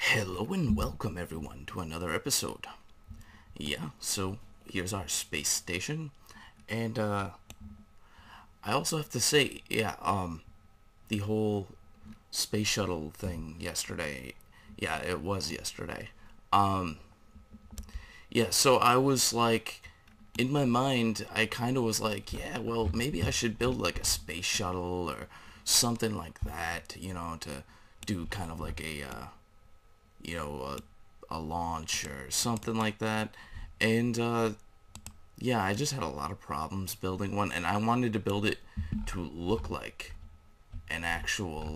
Hello and welcome everyone to another episode. Yeah, so here's our space station, and I also have to say, yeah, the whole space shuttle thing yesterday, yeah, it was yesterday. Yeah, so I was like, in my mind, I kind of was like, yeah, well, maybe I should build like a space shuttle or something like that, you know, to do kind of like a, you know, a launch or something like that. And yeah, I just had a lot of problems building one, and I wanted to build it to look like an actual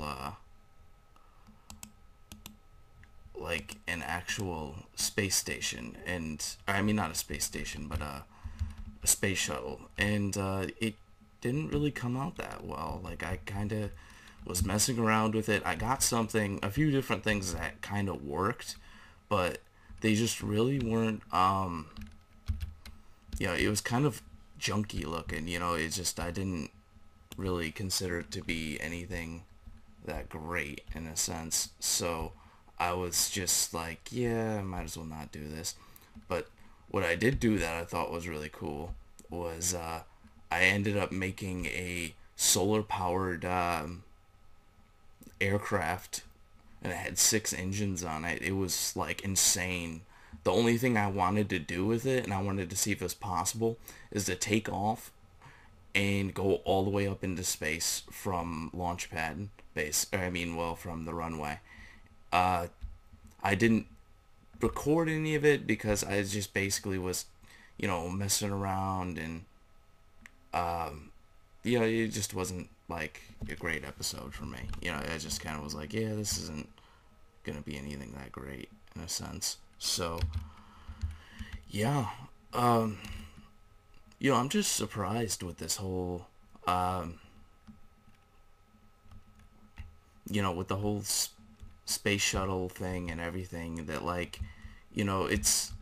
space station. And I mean, not a space station, but a space shuttle. And it didn't really come out that well. Like, I kind of was messing around with it. I got a few different things that kind of worked, but they just really weren't, you know, it was kind of junky looking, you know, it's just, I didn't really consider it to be anything that great in a sense, so I was just like, yeah, I might as well not do this. But what I did do that I thought was really cool was, I ended up making a solar-powered, aircraft, and it had 6 engines on it. It was like insane. The only thing I wanted to do with it, and I wanted to see if it was possible, is to take off and go all the way up into space from launch pad base, or I mean, well, from the runway. I didn't record any of it because I just basically was, you know, messing around, and you know, it just wasn't like a great episode for me. You know, I just kind of was like, yeah, this isn't gonna be anything that great in a sense. So yeah, you know, I'm just surprised with this whole you know, with the whole space shuttle thing and everything, that, like, you know, it's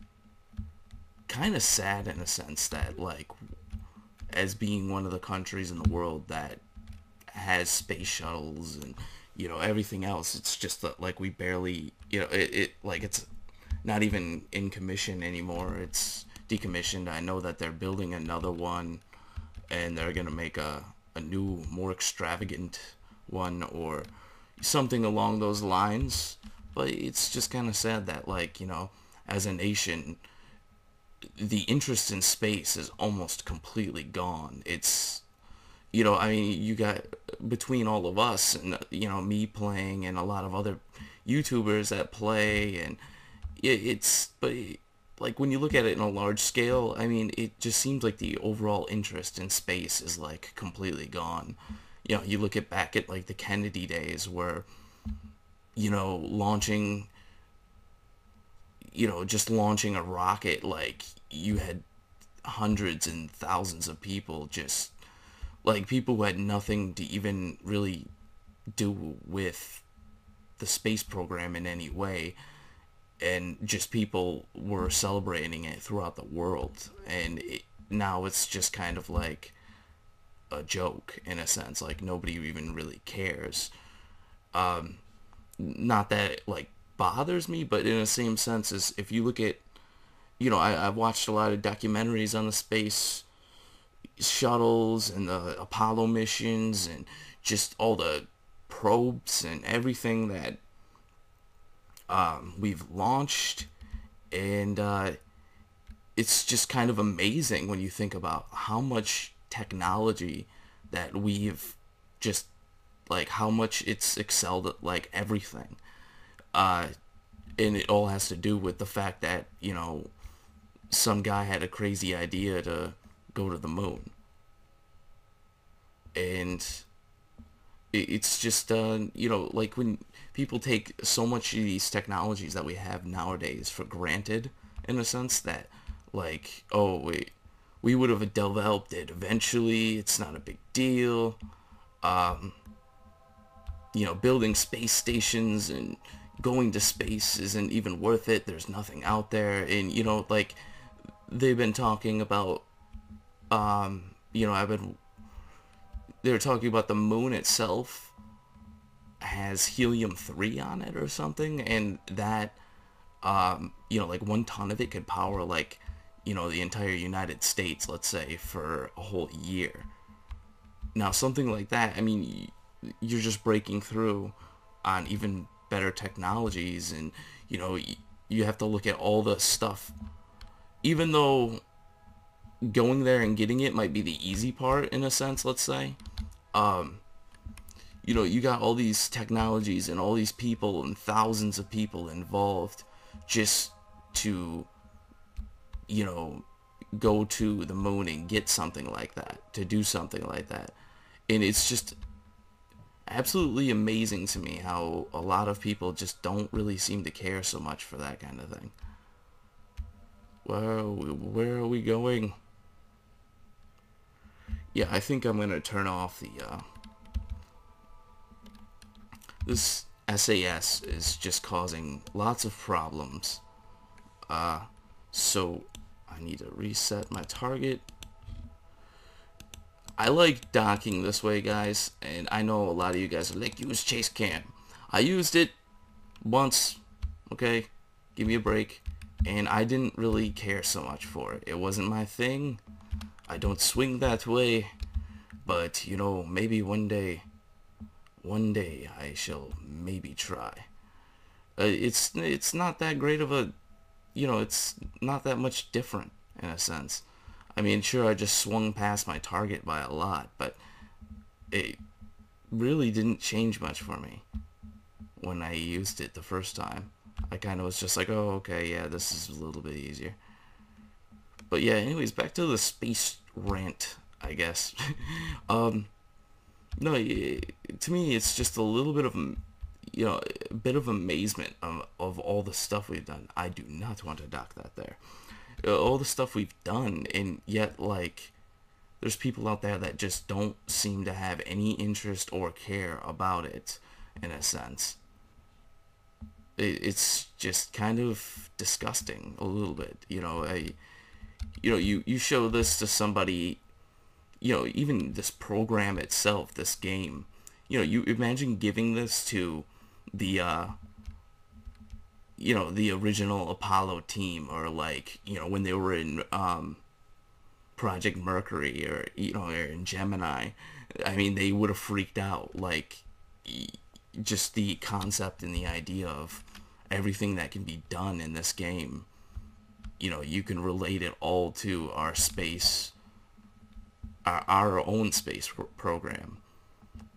kind of sad in a sense that, like, as being one of the countries in the world that has space shuttles and, you know, everything else, it's just that, like, we barely, you know, it like, it's not even in commission anymore. It's decommissioned. I know that they're building another one, and they're gonna make a new, more extravagant one or something along those lines. But it's just kind of sad that, like, you know, as a nation, the interest in space is almost completely gone. It's, you know, I mean, you got, between all of us and, you know, me playing and a lot of other YouTubers that play, and it's, but, like, when you look at it in a large scale, I mean, it just seems like the overall interest in space is, like, completely gone. You know, you look at back at, like, the Kennedy days where, you know, launching, you know, just launching a rocket, like, you had hundreds and thousands of people, just, like, people who had nothing to even really do with the space program in any way, and just people were celebrating it throughout the world. And now it's just kind of like a joke in a sense, like, nobody even really cares. Not that it, like, bothers me, but in the same sense as, if you look at, you know, I've watched a lot of documentaries on the space shuttles and the Apollo missions and just all the probes and everything that we've launched, and it's just kind of amazing when you think about how much technology that we've just, like, how much it's excelled at, like, everything, and it all has to do with the fact that, you know, some guy had a crazy idea to go to the moon. And it's just, you know, like, when people take so much of these technologies that we have nowadays for granted, in a sense that, like, oh, we would have developed it eventually, it's not a big deal, you know, building space stations and going to space isn't even worth it, there's nothing out there. And, you know, like, they've been talking about, you know, they were talking about the moon itself has helium-3 on it or something, and that, you know, like 1 ton of it could power, like, you know, the entire United States, let's say, for a whole year. Now, something like that, I mean, you're just breaking through on even better technologies, and, you know, you have to look at all the stuff. Even though going there and getting it might be the easy part, in a sense, let's say, you know, you got all these technologies and all these people and thousands of people involved just to, you know, go to the moon and get something like that, to do something like that. And it's just absolutely amazing to me how a lot of people just don't really seem to care so much for that kind of thing. Where are we going? Yeah, I think I'm going to turn off the, This SAS is just causing lots of problems. So I need to reset my target. I like docking this way, guys, and I know a lot of you guys are like, use chase cam. I used it once, okay? Give me a break. And I didn't really care so much for it. It wasn't my thing. I don't swing that way. But, you know, maybe one day... One day I shall maybe try. It's not that great of a, you know, it's not that much different in a sense. I mean, sure, I just swung past my target by a lot, but it really didn't change much for me when I used it the first time. I kind of was just like, oh, okay, yeah, this is a little bit easier. But yeah, anyways, back to the space rant, I guess. No, to me, it's just a little bit of, you know, a bit of amazement of all the stuff we've done. I do not want to dock that there. All the stuff we've done, and yet, like, there's people out there that just don't seem to have any interest or care about it, in a sense. It's just kind of disgusting, a little bit. You know, you show this to somebody... You know, even this program itself, this game, you know, you imagine giving this to the, you know, the original Apollo team, or like, you know, when they were in Project Mercury, or, you know, or in Gemini. I mean, they would have freaked out, like, just the concept and the idea of everything that can be done in this game. You know, you can relate it all to our space... our own space program.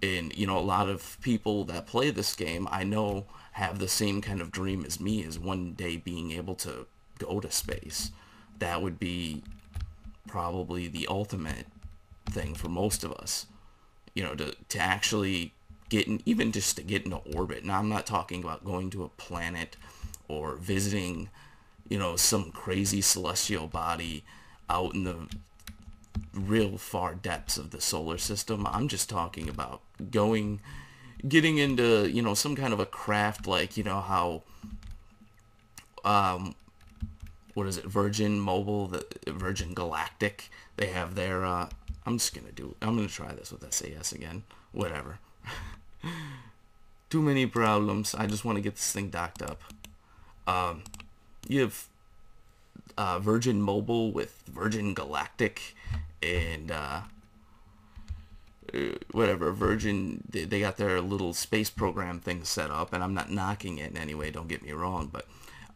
And, you know, a lot of people that play this game, I know, have the same kind of dream as me, as one day being able to go to space. That would be probably the ultimate thing for most of us, you know, to actually get in, even just to get into orbit. Now, I'm not talking about going to a planet or visiting, you know, some crazy celestial body out in the real far depths of the solar system. I'm just talking about going, getting into, you know, some kind of a craft, like, you know, how, what is it, Virgin Galactic, they have their, I'm gonna try this with SAS again, whatever. Too many problems, I just want to get this thing docked up. You have, Virgin Mobile with Virgin Galactic, and whatever, Virgin, they got their little space program thing set up, and I'm not knocking it in any way, don't get me wrong, but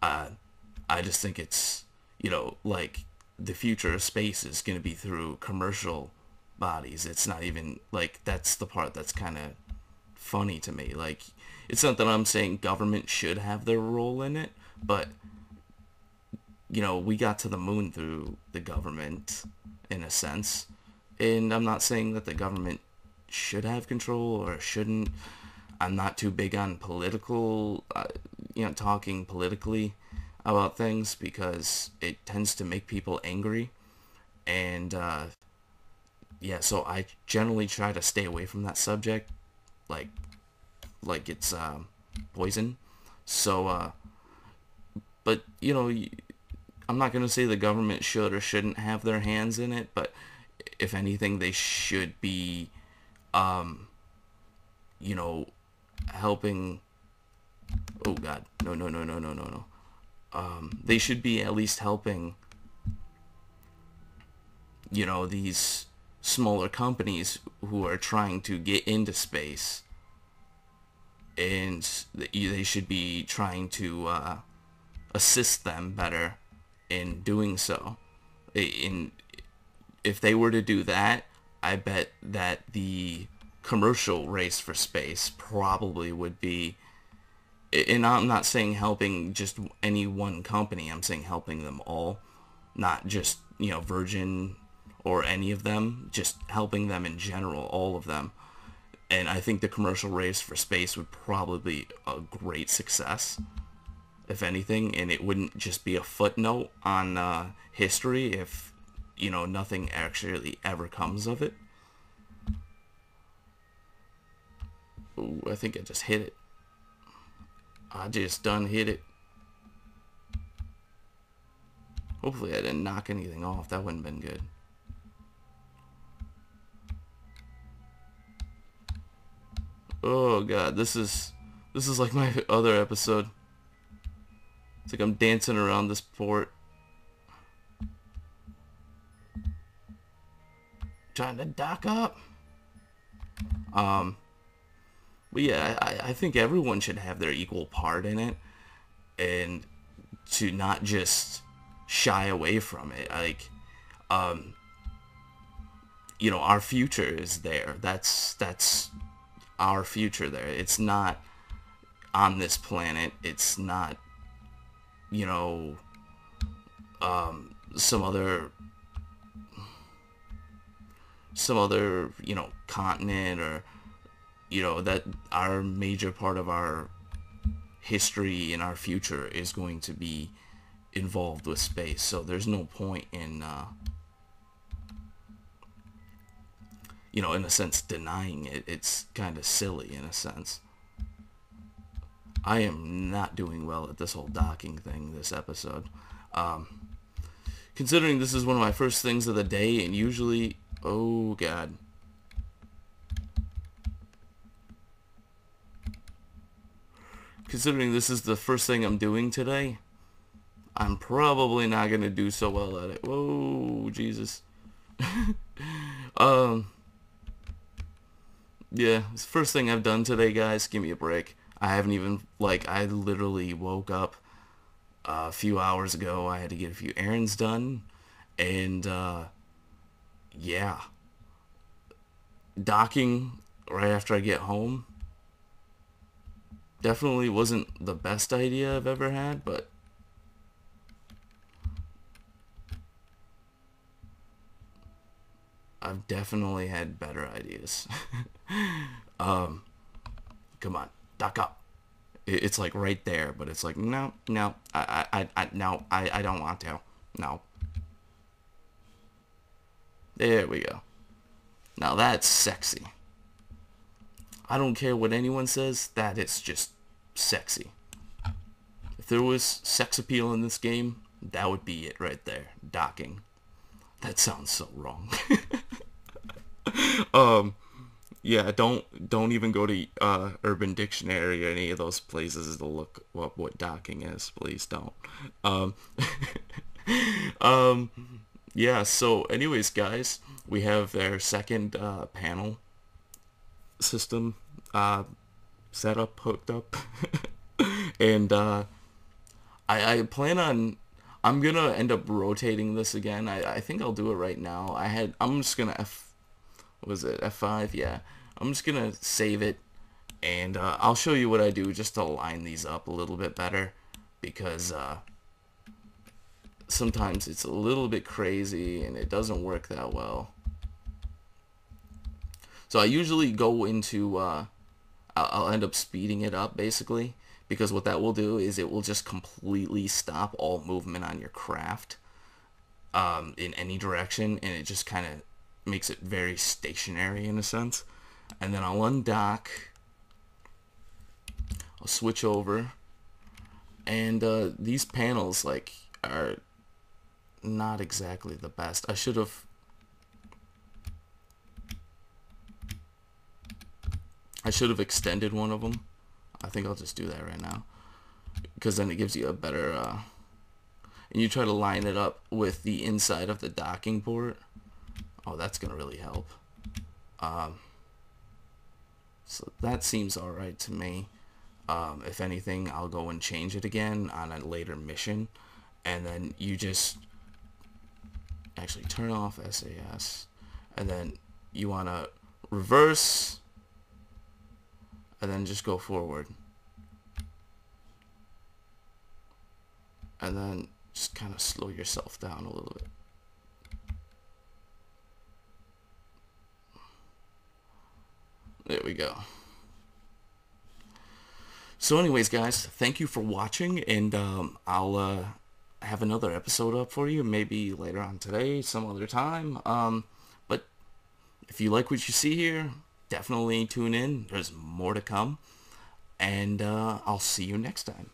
I just think it's, you know, like, the future of space is going to be through commercial bodies. It's not even, like, that's the part that's kind of funny to me. Like, it's not that I'm saying government should have their role in it, but, you know, we got to the moon through the government, in a sense, and I'm not saying that the government should have control or shouldn't. I'm not too big on political, you know, talking politically about things, because it tends to make people angry, and, yeah, so I generally try to stay away from that subject, like it's, poison, so, but, you know, I'm not going to say the government should or shouldn't have their hands in it, but if anything, they should be, you know, helping. Oh God, no. They should be at least helping, you know, these smaller companies who are trying to get into space, and they should be trying to assist them better in doing so. If they were to do that, I bet that the commercial race for space probably would be, and I'm not saying helping just any one company, I'm saying helping them all, not just, you know, Virgin or any of them, just helping them in general, all of them. And I think the commercial race for space would probably be a great success, if anything, and it wouldn't just be a footnote on history if, you know, nothing actually ever comes of it. Ooh, I think I just hit it. I just done hit it. Hopefully I didn't knock anything off. That wouldn't have been good. Oh God, this is like my other episode. It's like I'm dancing around this port, trying to dock up. But yeah, I think everyone should have their equal part in it, and to not just shy away from it. Like, you know, our future is there. That's our future there. It's not on this planet. It's not, you know, some other, you know, continent, or, you know, that our major part of our history and our future is going to be involved with space. So there's no point in, you know, in a sense, denying it. It's kind of silly in a sense. I am not doing well at this whole docking thing this episode. Considering this is one of my first things of the day, and usually, oh God. Considering this is the first thing I'm doing today, I'm probably not going to do so well at it. Whoa, Jesus. Yeah, it's the first thing I've done today, guys. Give me a break. I haven't even, like, I literally woke up a few hours ago. I had to get a few errands done. And, yeah. Docking right after I get home definitely wasn't the best idea I've ever had, but I've definitely had better ideas. Come on, dock up. It's like right there, but it's like, no, I don't want to. No. There we go. Now that's sexy. I don't care what anyone says, that is just sexy. If there was sex appeal in this game, that would be it right there. Docking. That sounds so wrong. Yeah, don't even go to Urban Dictionary or any of those places to look up what docking is. Please don't. Yeah, so anyways, guys, we have our second panel system set up, hooked up. And I plan on, I'm gonna end up rotating this again. I think I'll do it right now. I'm just gonna F5, yeah, I'm just gonna save it, and I'll show you what I do just to line these up a little bit better, because sometimes it's a little bit crazy and it doesn't work that well. So I usually go into, I'll end up speeding it up, basically, because what that will do is it will just completely stop all movement on your craft in any direction, and it just kind of makes it very stationary in a sense. And then I'll undock, I'll switch over, and these panels, like, are not exactly the best. I should have I should have extended one of them. I think I'll just do that right now, because then it gives you a better and you try to line it up with the inside of the docking port. Oh, that's gonna really help. So that seems all right to me. If anything, I'll go and change it again on a later mission, and then you just actually turn off SAS, and then you want to reverse and then just go forward, and then just kind of slow yourself down a little bit. There we go. So anyways, guys, thank you for watching, and I'll have another episode up for you, maybe later on today, some other time. But if you like what you see here, definitely tune in. There's more to come, and I'll see you next time.